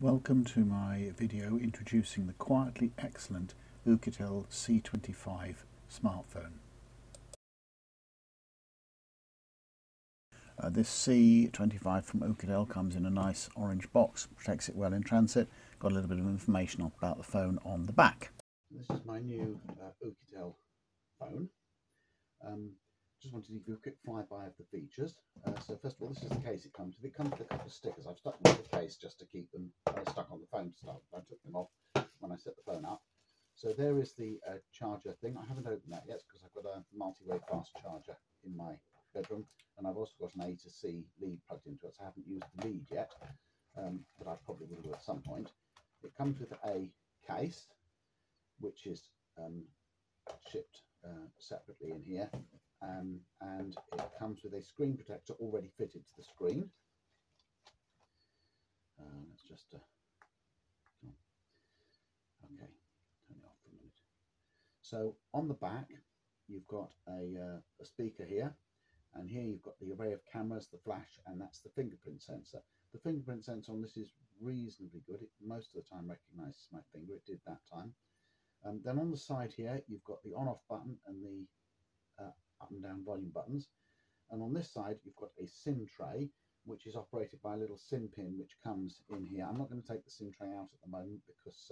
Welcome to my video introducing the quietly excellent Oukitel C25 smartphone. This C25 from Oukitel comes in a nice orange box, protects it well in transit, got a little bit of information about the phone on the back. This is my new Oukitel phone. Just wanted to give you a quick flyby of the features. So first of all, this is the case it comes with. It comes with a couple of stickers. I've stuck them in the case just to keep them stuck on the phone to start. I took them off when I set the phone up. So there is the charger thing. I haven't opened that yet because I've got a multi-way fast charger in my bedroom, and I've also got an A to C lead plugged into it, so I haven't used the lead yet, but I probably will do at some point. It comes with a case, which is shipped separately in here. And it comes with a screen protector already fitted to the screen. Let's just okay, turn it off for a minute. So on the back, you've got a speaker here, and here you've got the array of cameras, the flash, and that's the fingerprint sensor. The fingerprint sensor on this is reasonably good. It most of the time recognises my finger. It did that time. Then on the side here, you've got the on-off button and the up and down volume buttons, and on this side you've got a SIM tray which is operated by a little SIM pin which comes in here. I'm not going to take the SIM tray out at the moment because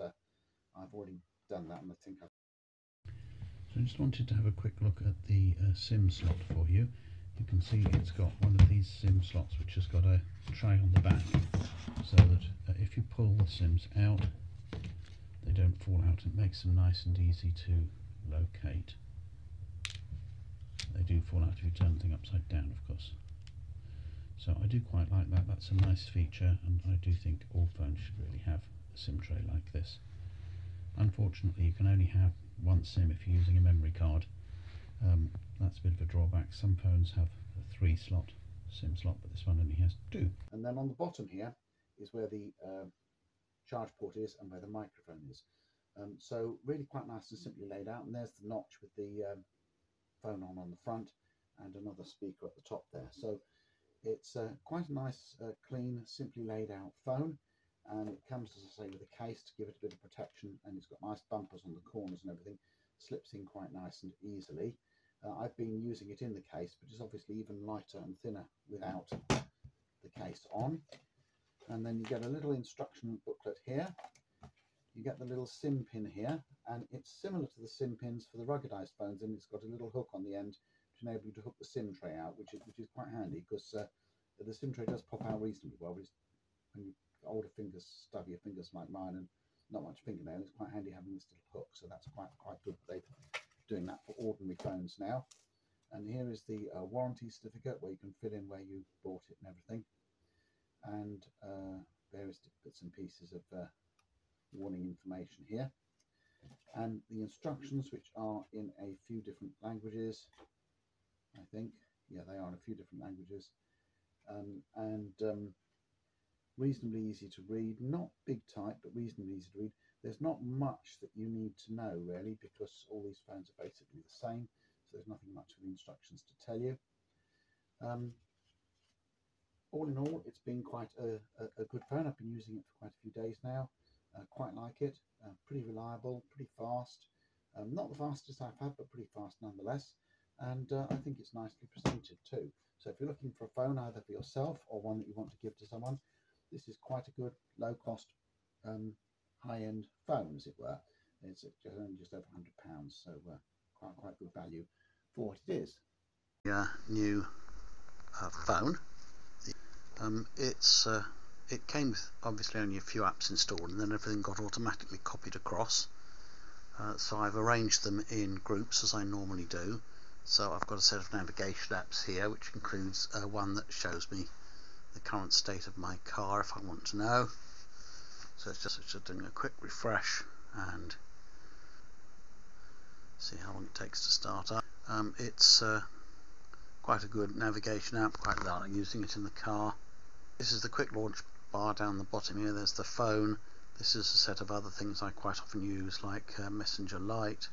I've already done that, and I think So I just wanted to have a quick look at the SIM slot for you. You can see it's got one of these SIM slots which has got a tray on the back so that if you pull the SIMs out they don't fall out. It makes them nice and easy to locate. They do fall out if you turn the thing upside down, of course. So I do quite like that. That's a nice feature, and I do think all phones should really have a SIM tray like this. Unfortunately, you can only have one SIM if you're using a memory card. That's a bit of a drawback. Some phones have a three-slot SIM slot, but this one only has two. And then on the bottom here is where the charge port is and where the microphone is. So really quite nice and simply laid out. And there's the notch with the phone on the front, and another speaker at the top there. So it's quite a nice, clean, simply laid out phone, and it comes, as I say, with a case to give it a bit of protection, and it's got nice bumpers on the corners and everything. Slips in quite nice and easily. I've been using it in the case, but it's obviously even lighter and thinner without the case on. And then you get a little instruction booklet here. You get the little SIM pin here, and it's similar to the SIM pins for the ruggedized phones, and it's got a little hook on the end to enable you to hook the SIM tray out, which is quite handy because the SIM tray does pop out reasonably well. When you've got older fingers, stubbier fingers like mine, and not much fingernail, it's quite handy having this little hook. So that's quite good that they're doing that for ordinary phones now. And here is the warranty certificate where you can fill in where you bought it and everything, and various bits and pieces of warning information here, and the instructions, which are in a few different languages, I think. Yeah, they are in a few different languages, reasonably easy to read. Not big type, but reasonably easy to read. There's not much that you need to know really, because all these phones are basically the same, so there's nothing much of the instructions to tell you. All in all, it's been quite a good phone. I've been using it for quite a few days now. Quite like it. Pretty reliable, pretty fast. Not the fastest I've had, but pretty fast nonetheless. And I think it's nicely presented too. So if you're looking for a phone either for yourself or one that you want to give to someone, this is quite a good low-cost, high-end phone, as it were. It's only just over £100, so quite good value for what it is. Yeah, new phone. It came with obviously only a few apps installed, and then everything got automatically copied across, so I've arranged them in groups as I normally do. So I've got a set of navigation apps here, which includes one that shows me the current state of my car if I want to know. So it's just doing a quick refresh and see how long it takes to start up. It's quite a good navigation app, quite like using it in the car. This is the quick launch bar down the bottom here. There's the phone. This is a set of other things I quite often use, like Messenger Lite,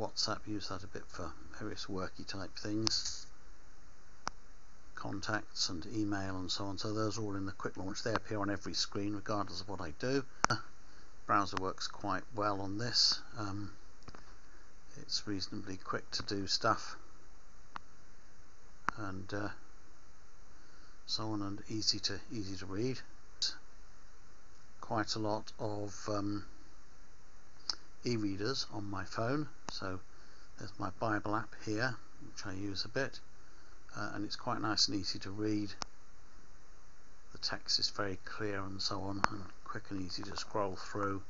WhatsApp. Use that a bit for various worky type things. contacts and email and so on. So those are all in the quick launch. They appear on every screen regardless of what I do. Browser works quite well on this. It's reasonably quick to do stuff and so on, and easy to read. Quite a lot of e-readers on my phone. So there's my Bible app here, which I use a bit, and it's quite nice and easy to read. The text is very clear and so on, and quick and easy to scroll through,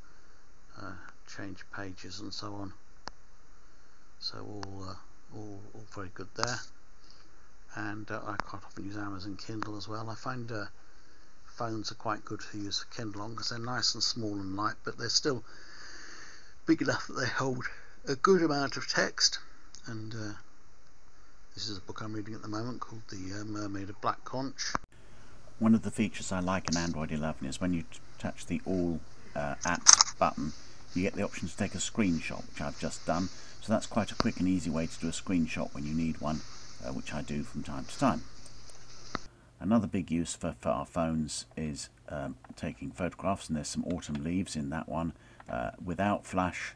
change pages and so on. So all very good there. And I quite often use Amazon Kindle as well. I find phones are quite good to use for Kindle on because they're nice and small and light, but they're still big enough that they hold a good amount of text. And this is a book I'm reading at the moment called The Mermaid of Black Conch. One of the features I like in Android 11 is when you touch the All Apps button, you get the option to take a screenshot, which I've just done. So that's quite a quick and easy way to do a screenshot when you need one. Which I do from time to time. Another big use for our phones is taking photographs, and there's some autumn leaves in that one, without flash,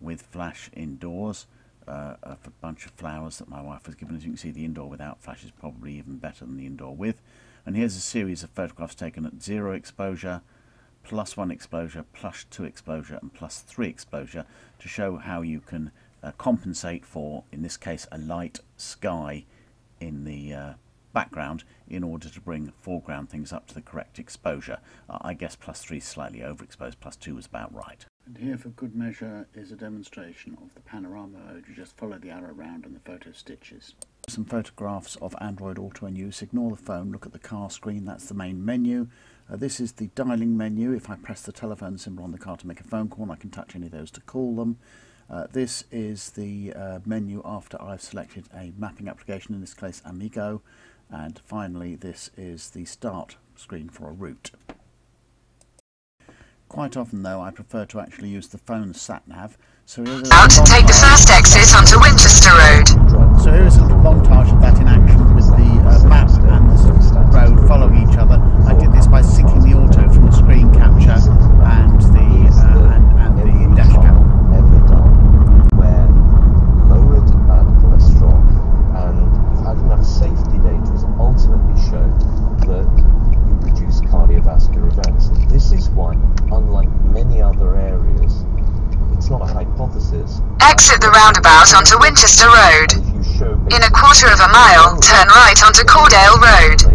with flash indoors, a bunch of flowers that my wife was given. As you can see, the indoor without flash is probably even better than the indoor with. And here's a series of photographs taken at 0 exposure, +1 exposure, +2 exposure and +3 exposure to show how you can compensate for, in this case, a light sky in the background in order to bring foreground things up to the correct exposure. I guess +3 is slightly overexposed, +2 was about right. And here for good measure is a demonstration of the panorama mode. You just follow the arrow round and the photo stitches. Some photographs of Android Auto in use. Ignore the phone, look at the car screen, that's the main menu. This is the dialing menu. If I press the telephone symbol on the car to make a phone call, and I can touch any of those to call them. This is the menu after I've selected a mapping application, in this case Amigo, and finally this is the start screen for a route. Quite often though I prefer to actually use the phone sat-nav. So here is a little montage of that in action with the map and the road following each other. I did this by syncing the auto from the screen capture and the dash cam. Exit the roundabout onto Winchester Road. In a quarter of a mile, turn right onto Cordale Road.